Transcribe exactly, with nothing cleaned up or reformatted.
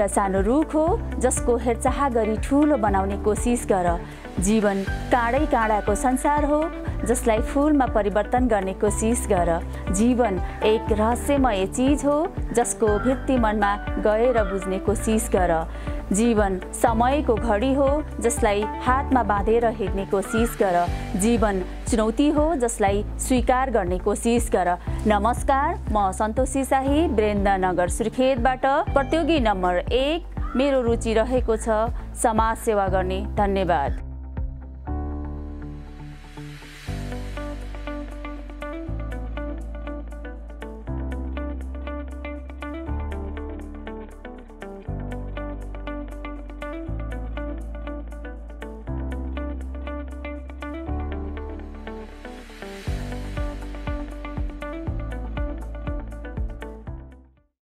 एउटा सानो रुख हो जसको हेरचाह गरी ठूलो बनाउने कोसिस गर। जीवन काँडै काँडाको संसार हो जसलाई फूलमा परिवर्तन गर्ने कोसिस गर। जीवन एक रहस्यमय चीज हो जसको भित्ति मनमा गएर बुझ्ने कोसिस गर। जीवन समयको घडी हो जसलाई हातमा बाँधेर हिँड्ने कोसिस गर। जीवन चुनौती हो जसलाई स्वीकार गर्ने कोसिस गर। नमस्कार, म संतोशीसा ब्रेन्धा नगर सुर्खेतबाट। प्रतियोगी नम्बर एक मेरो रुचि रहेको छ समाज सेवा गर्ने। धन्यवाद।